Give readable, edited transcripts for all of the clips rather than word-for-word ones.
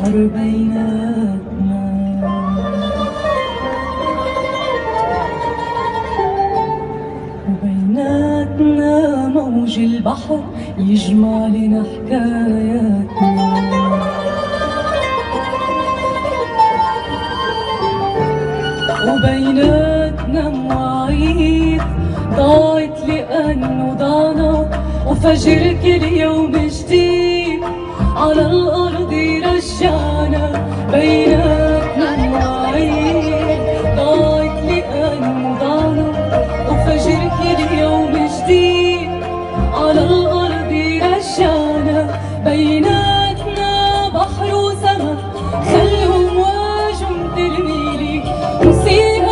يسهر بيناتنا. وبيناتنا موج البحر يجمع لنا حكاياتنا. وبيناتنا مواعيد ضاعت لأنه ضاعنا، وفجر كل يوم جديد على الأرض رجعنا. بيناتنا مواعيد ضاعت لأنه ضاعنا، وفجر كل يوم جديد على الأرض رجعنا. بيناتنا بحر وسما خلوا أمواجهم ترميلي ونسيها.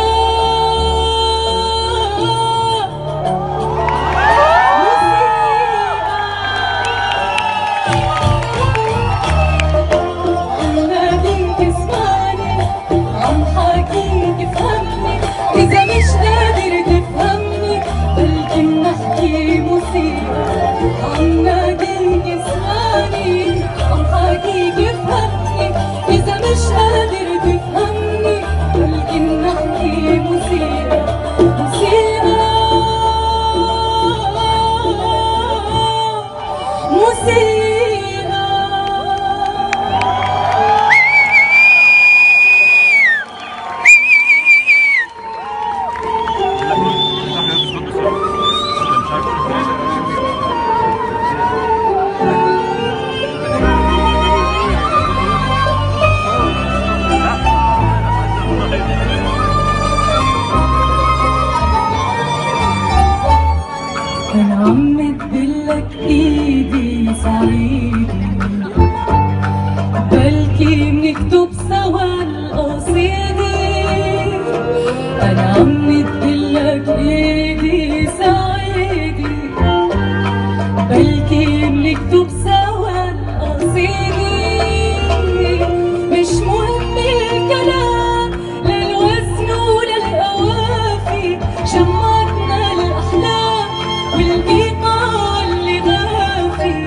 كان عم ادلك ايدي سعيد، بلكي بنكتب سوا القصيدة. كان عم ادلك ايدي سعيد، بلكي بنكتب سوا القصيدة. مش مهم الكلام للوزن وللقوافي، جمعتنا للأحلام والبيقة اللي غافي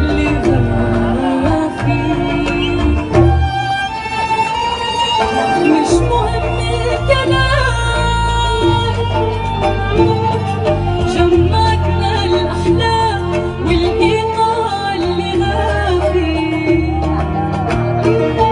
اللي غافي. مش مهم الكلام، جمعتنا الأحلام والبيقة اللي غافي اللي غافي.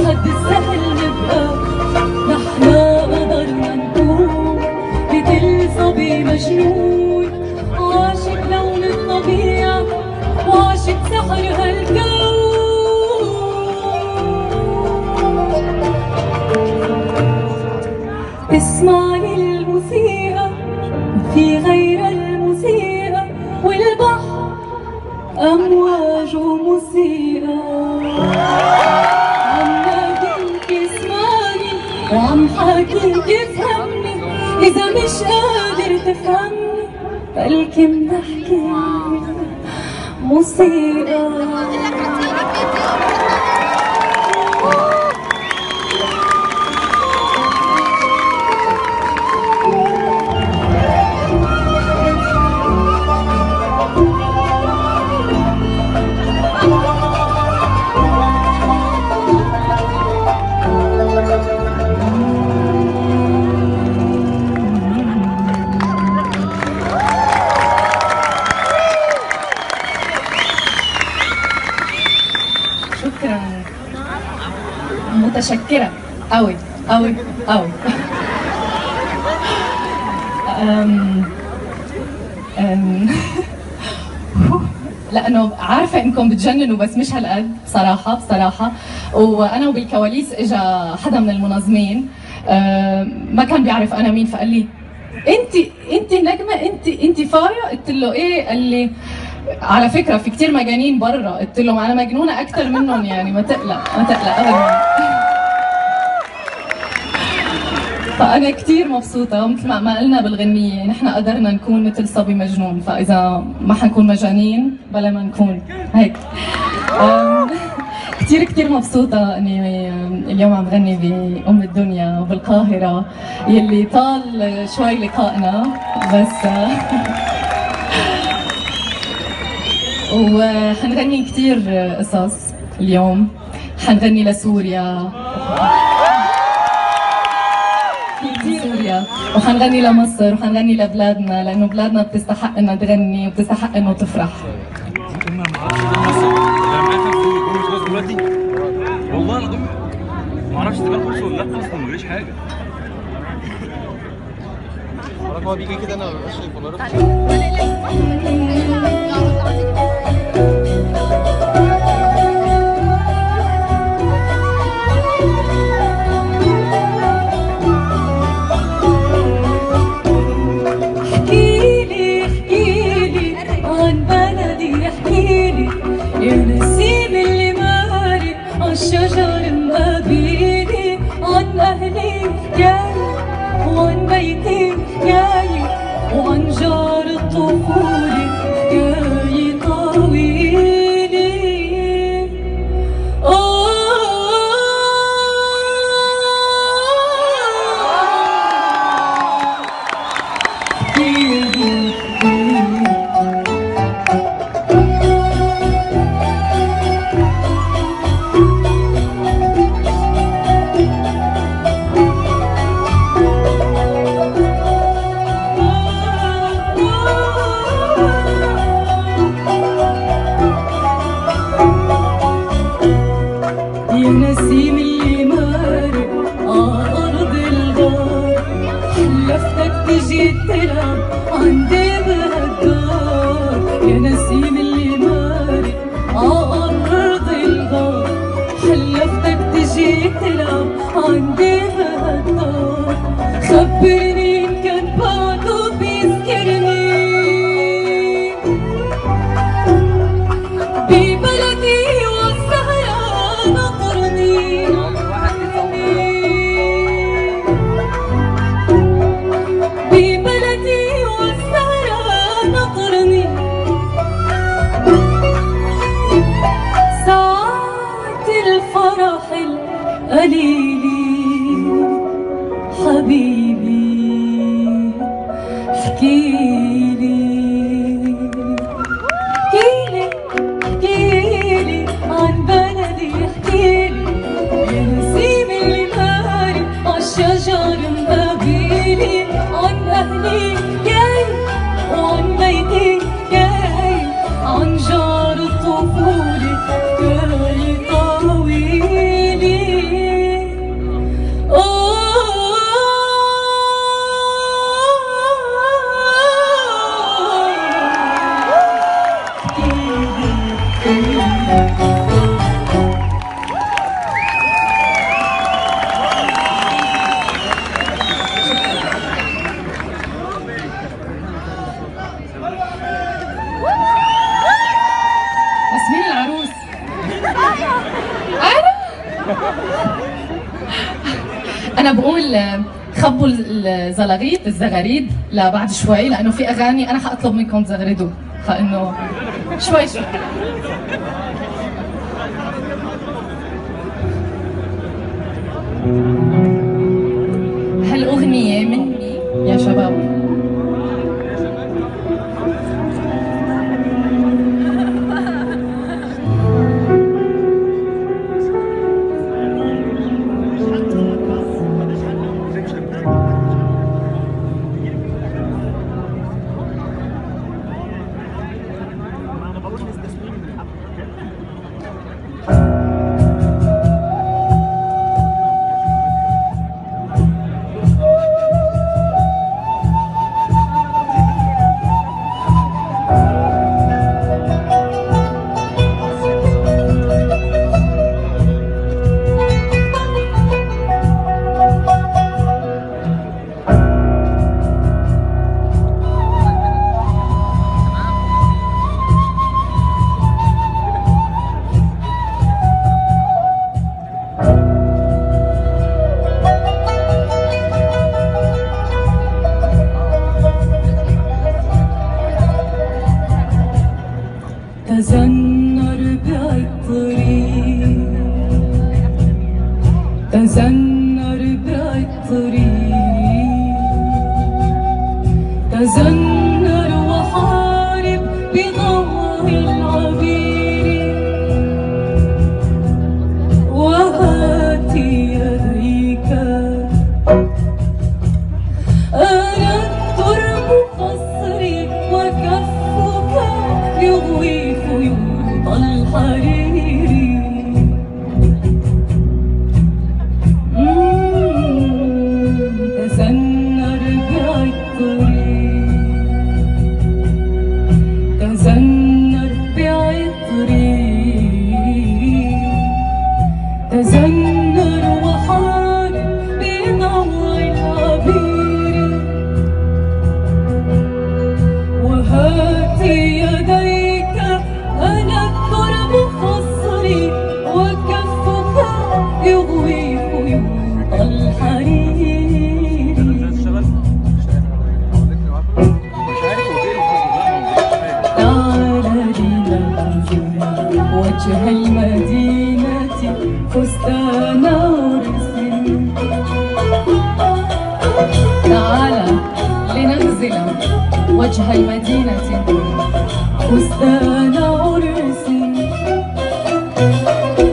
خد السهل نبقى نحنا، قدرنا نكون مثل صبي مجنون عاشق لون الطبيعة وعاشق سحر هالكون. اسمعي الموسيقى في غير الموسيقى، والبحر أمواج موسيقى. وعم حاكيك افهمني، إذا مش قادر تفهمني بلكي بنحكي موسيقى. متشكرة أوي أوي أوي. لانه عارفه انكم بتجننوا بس مش هالقد بصراحه. وانا وبالكواليس اجى حدا من المنظمين ما كان بيعرف انا مين، فقال لي انت نجمه، انت فايره؟ قلت له ايه. قال لي على فكره في كثير مجانين برا. قلت لهم انا مجنونه اكثر منهم يعني، ما تقلق ابدا. فأنا كثير مبسوطة، ومثل ما قلنا بالغنية نحن قدرنا نكون مثل صبي مجنون، فإذا ما حنكون مجانين بلا ما نكون هيك. كثير مبسوطة إني اليوم عم بغني بأم الدنيا وبالقاهرة يلي طال شوي لقائنا بس. وحنغني كثير قصص اليوم، حنغني لسوريا وحنغني لمصر وحنغني لبلادنا، لأنه بلادنا بتستحق إنها تغني وبتستحق إنه تفرح. والله أنا ما أعرفش إذا كان خلصوا ولا لا، خلصوا ما بيجيش حاجة. هو بيجي كده أنا ما ببقاش شايف ولا رافع. الزغاريد لبعد شوي، لانه في اغاني انا حاطلب منكم تزغردوا، فانه شوي. هالاغنيه مني يا شباب. منزلا وجه المدينة فستان عرس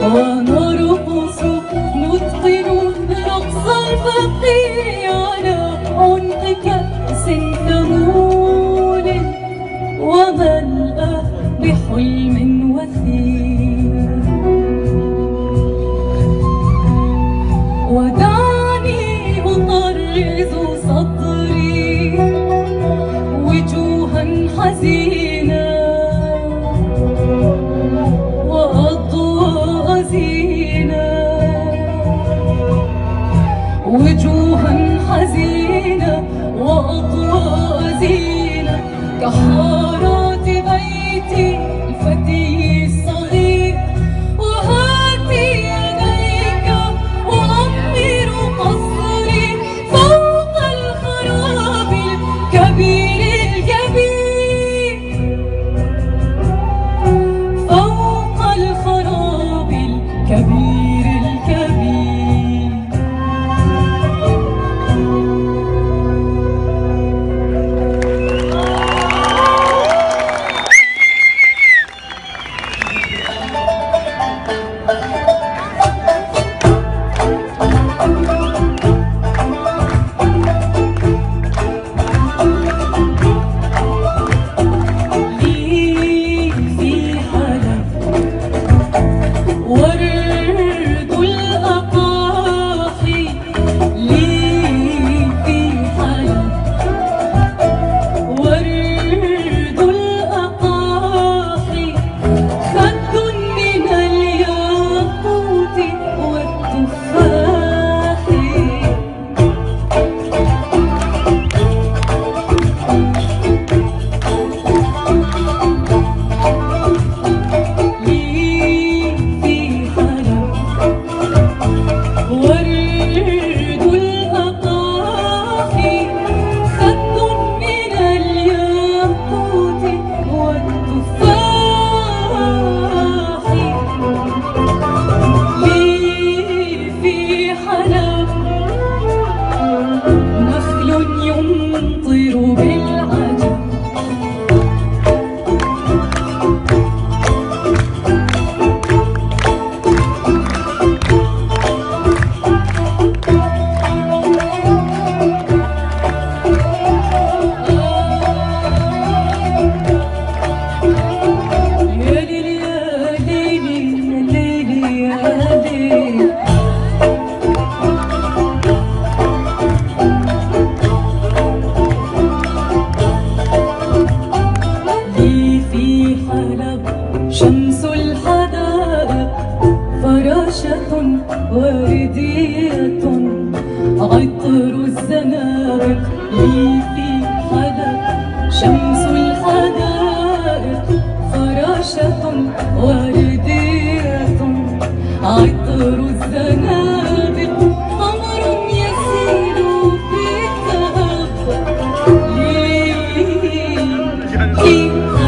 ونرقص نتقن رقص الفقير على عنق كأس ثمول وملأ بحلم وثير ودعني أطرز صدري وجوها حزينة وأضواء زينة وجوها حزينة وأضواء زينة كحارات بيتي الفتي الصغير وهاتي يديك وأطير قصري فوق الخراب الكبير الجبين فوق الخراب الكبير الجبين وردية عطر الزنابق لي في حدق شمس الحدائق فراشة وردية عطر الزنابق قمر يسير في التأخر لي في حدق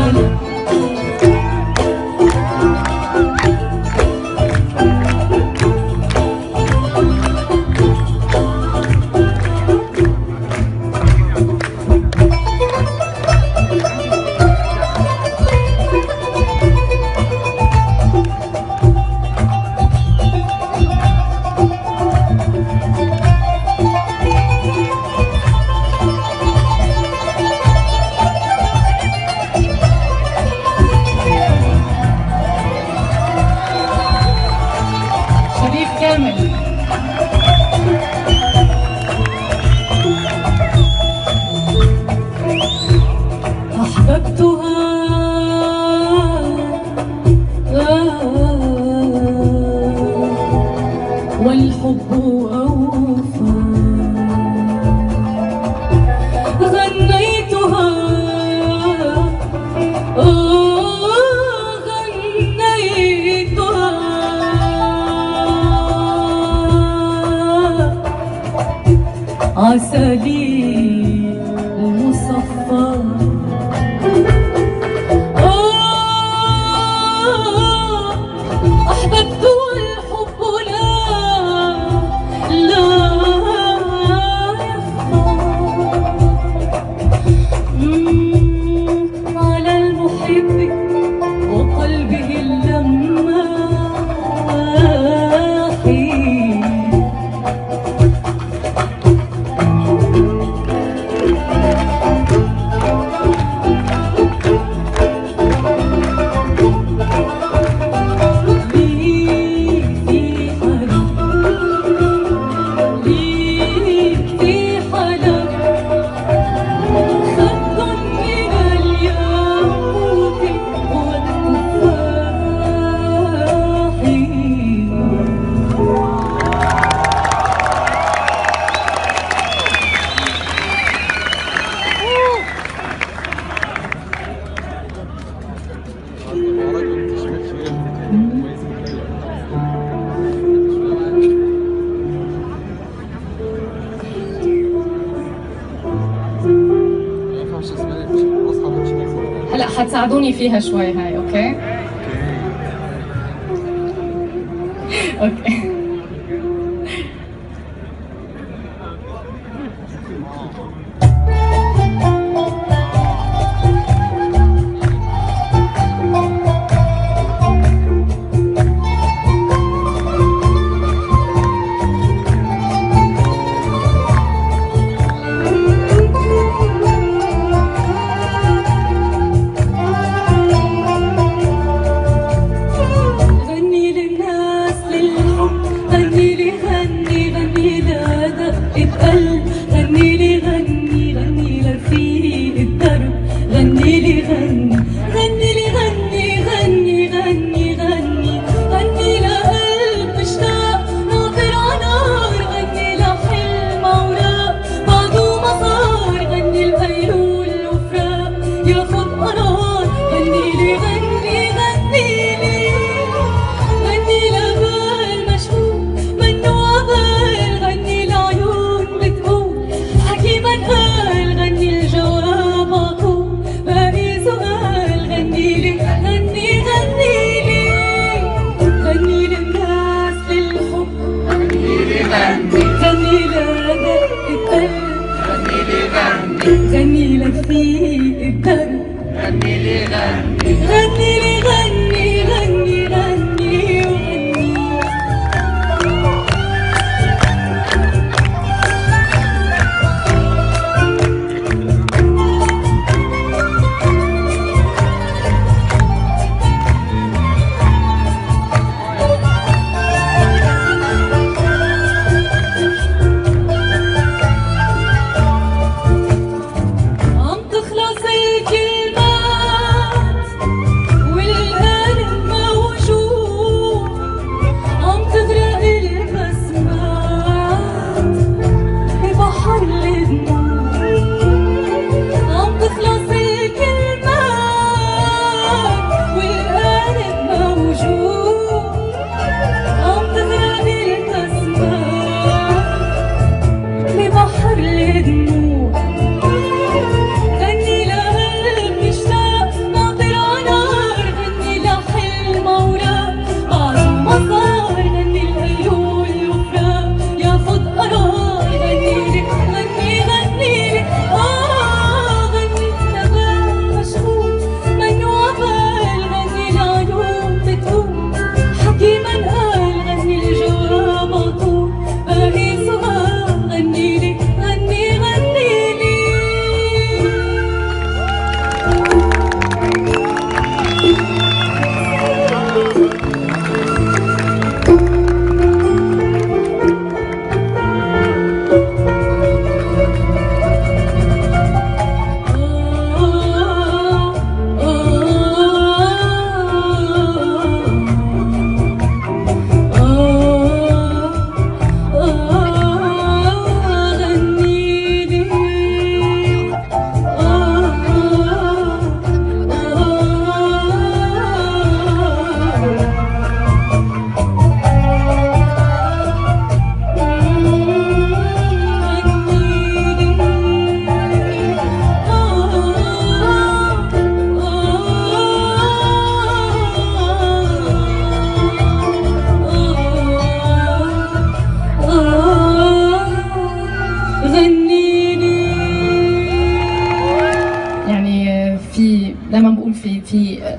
والحب أوفى غنيتها غنيتها عسلي المصفى أحببتها حتساعدوني فيها شوي هاي، اوكي؟ اوكي.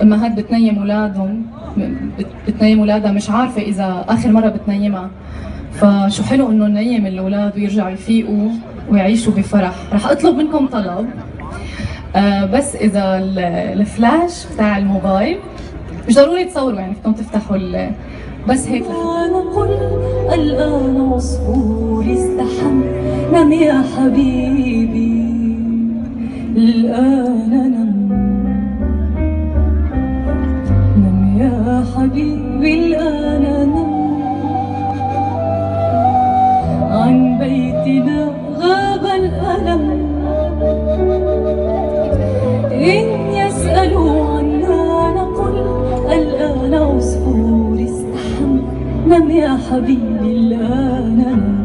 امهات بتنيم اولادهم، بتنيم اولادها مش عارفه اذا اخر مره بتنيمها، فشو حلو انه ننيم الاولاد ويرجعوا يفيقوا ويعيشوا بفرح. رح اطلب منكم طلب، بس اذا الفلاش بتاع الموبايل مش ضروري تصوروا، يعني بدكم تفتحوا بس هيك الان عصفوري استحم، نم يا حبيبي الان نم يا حبيبي الآن نم، عن بيتنا غاب الألم، إن يسألوا عنا نقل الآن عصفور استحم، نم يا حبيبي الآن نم.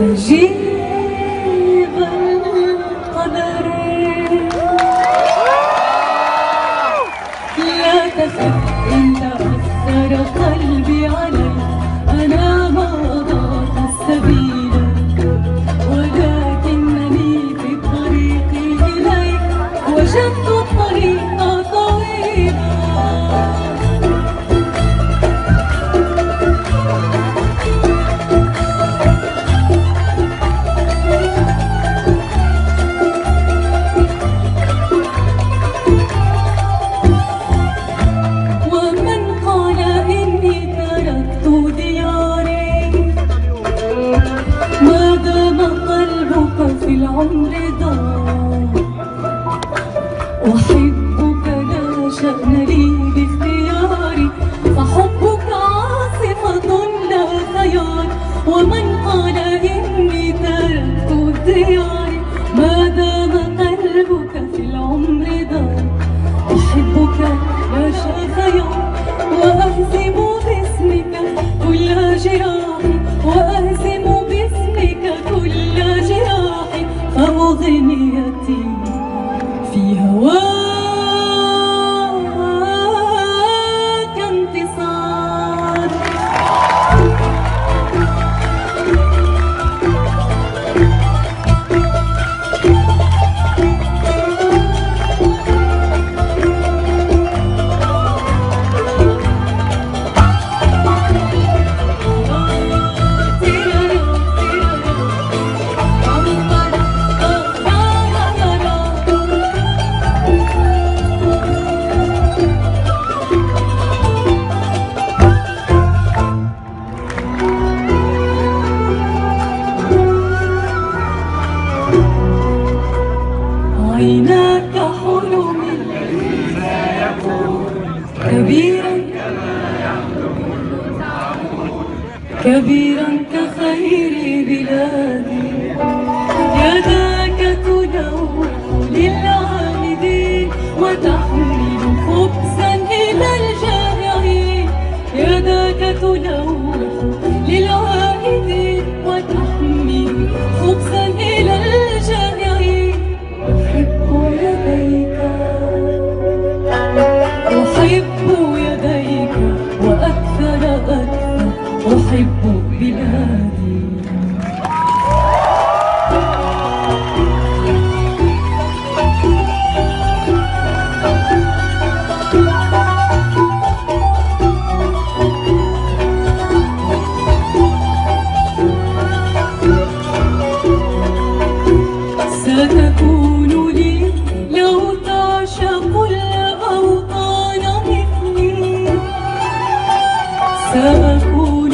نجيب القدر لا تخف إن تأثر قلبي علي أنا ما ضعت السبيل ولكنني في الطريق إليك وجدت الطريق طويلا. أحبك لا شأن لي باختياري فحبك عاصفة لا خيار ومن قال إني تركت دياري ما دام قلبك في العمر دار أحبك يا شفيع وأهزم باسمك كل جراحي وأهزم باسمك كل جراحي فأغنيتي في هواك انتصار. عيناك حلم لا يكون كبيرا كما يحلم المتعبون كبيرا كخير بلادي يداك تلوح للعابدين وتحمل خبزا إلى الجائعين يداك تلوح للعابدين وتحمل خبزا إلى الجائعين أحب بلادي. ستكون لي لو تعشق الأوطان مثلي سأكون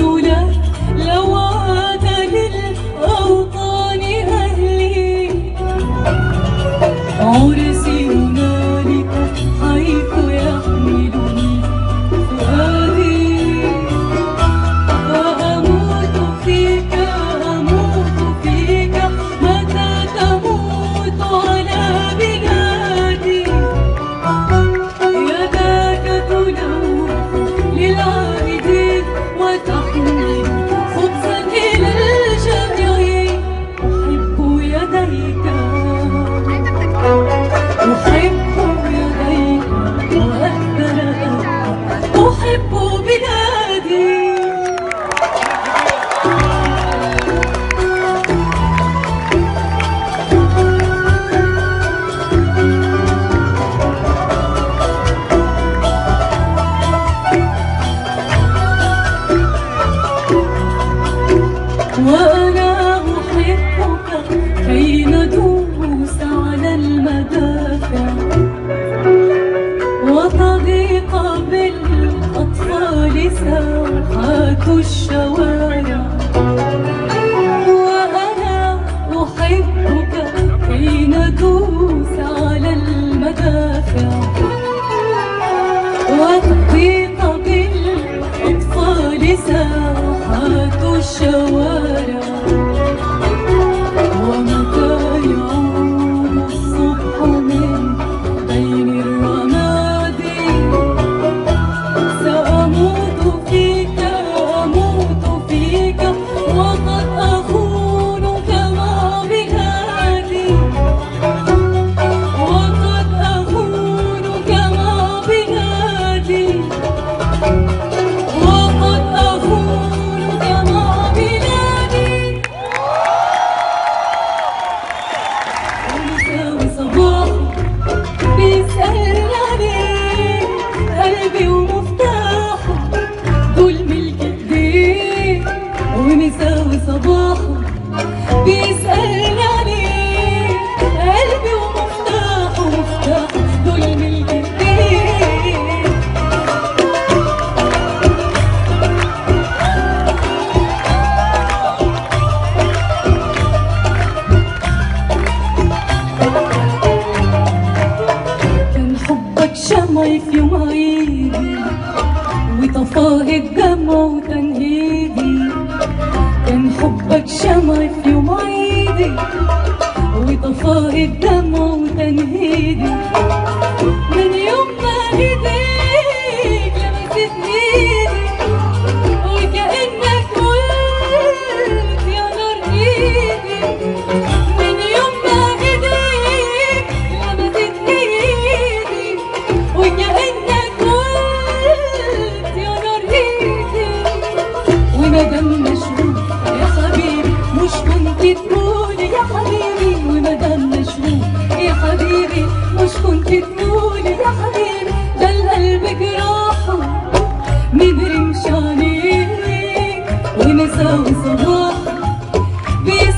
لو عاد للأوطان أهلي عرسي هنالك حيث يحملني فؤادي وأموت فيك متى تموت على بلادي يداك تلوح للعائدين وتحمل وأنا أحبك كي ندوس على المدافع وتضيق بالأطفال ساحات الشوارع وأنا أحبك كي ندوس على المدافع وتضيق بالأطفال ساحات الشوارع ومتى يعود الصبح من بين الرمادي سأموت فيك وقد أخون مساوي صباحه بيسألنا ليه قلبي ومفتاحه ومفتاحه دول ملك البيت. كان حبك شمعي في يوم عيدي وطفاه الدمع وتنهيدي، كان حبك شمعي في يوم عيدي وطفاه الدمع وتنهيدي، من يوم ما ايديك لمستني ايدي وكأنك قلت يا نار ايدي، من يوم ما ايديك لمستني ايدي وكأنك قلت يا نار ايدي، ومادام مشغول يا حبيبي مش كنت تقول يا حبيبي، ومادام مشغول يا حبيبي مش كنت تقول يا حبيبي، ده القلب جراحه مبرمش عليك ومساوي صباحه بيسألني عليك،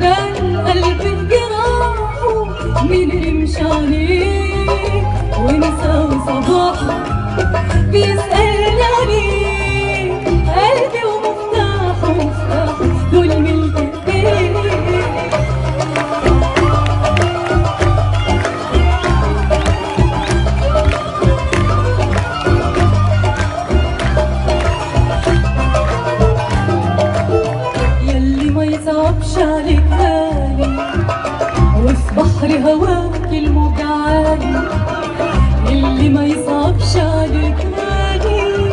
ده القلب جراحه مبرمش عليك ومساوي صباحه بيسألني عليك، قلبي ومفتاحه ومفتاحه دول ملك البيت. ياللي ما يصعبش عليك بالي وفي بحر هواك الموج عالي، ياللي ما يصعبش عليك بالي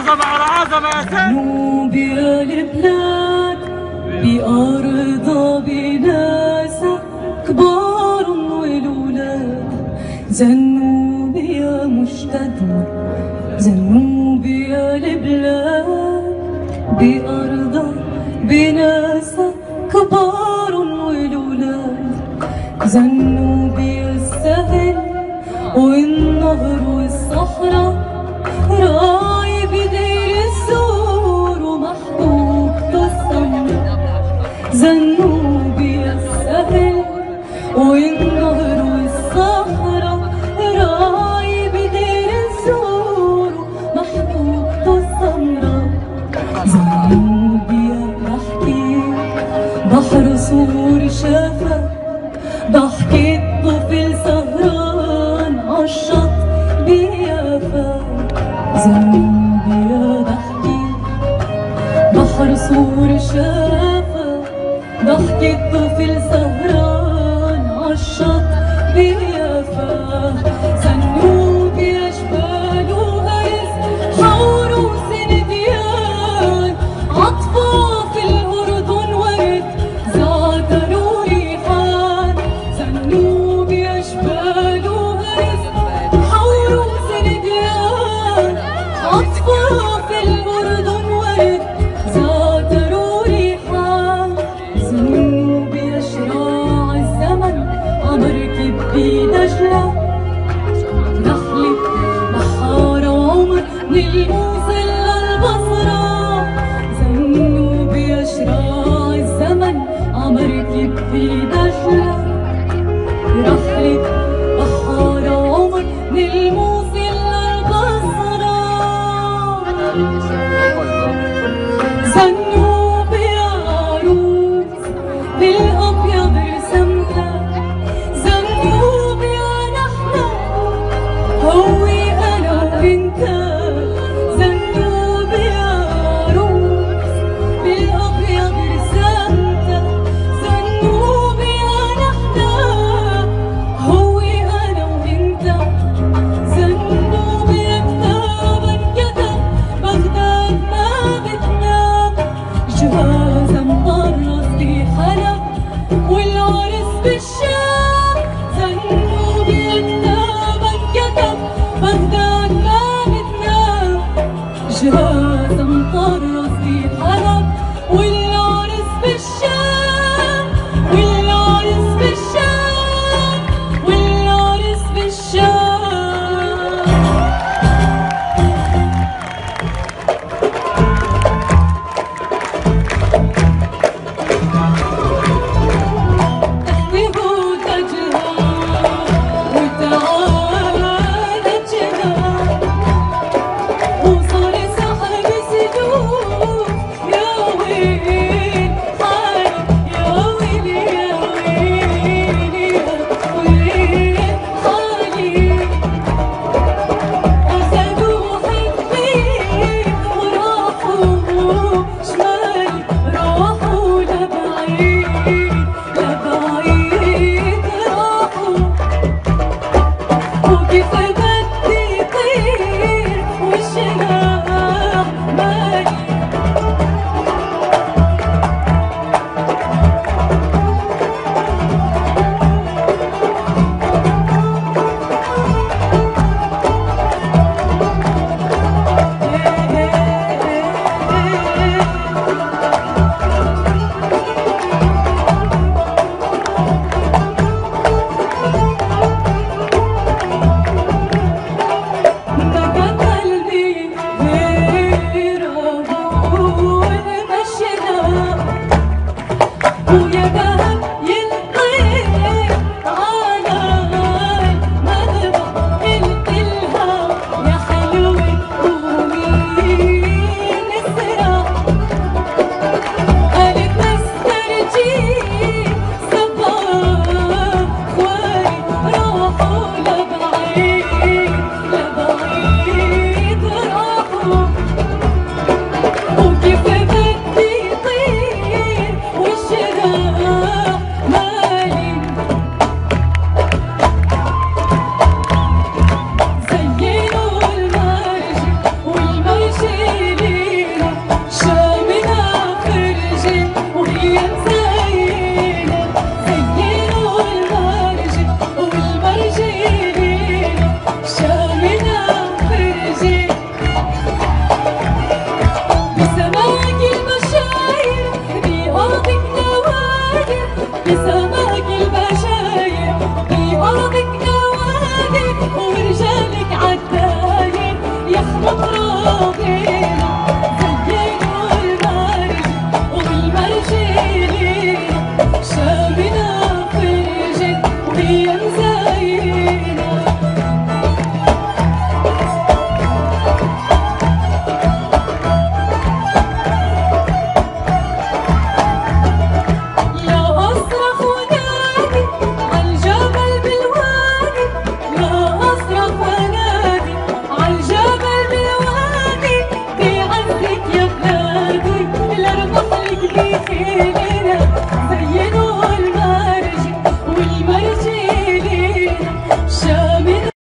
عظمة على عظمة يا سيدي. نوبيا البلاد بأرضها بناسها كبارهم والولاد. زنوبيا مجتدمر، زنوبيا البلاد بأرضها بناسها كبارهم والولاد. زنوبيا السهل والنهر والصحراء رايب دير الزور ومحبوب بالصمت. زنوبيا السهل والنهر والصحراء رايب دير الزور ومحبوب بالصمت. زنوبيا بحكي بحر صور شافه، ضحكي الطفل سهران عالشط بيافا. زنوبيا بحكي بحر صور شافا، ضحكي الطفل سهران عالشط بيافا. زنوبيا جبال وغرز حور وسن ديان، عطفا في الأردن ورد زعتر وريحان. زنوبيا جبال وغرز حور وسن ديان، عطفا في الأردن ورد زعتر وريحان. زنوبيا شراع الزمن أمركب بدجلة، نخلة بحار عمر من الموصل للبصرة. زنوبيا شراع الزمن عمركب بدجلة.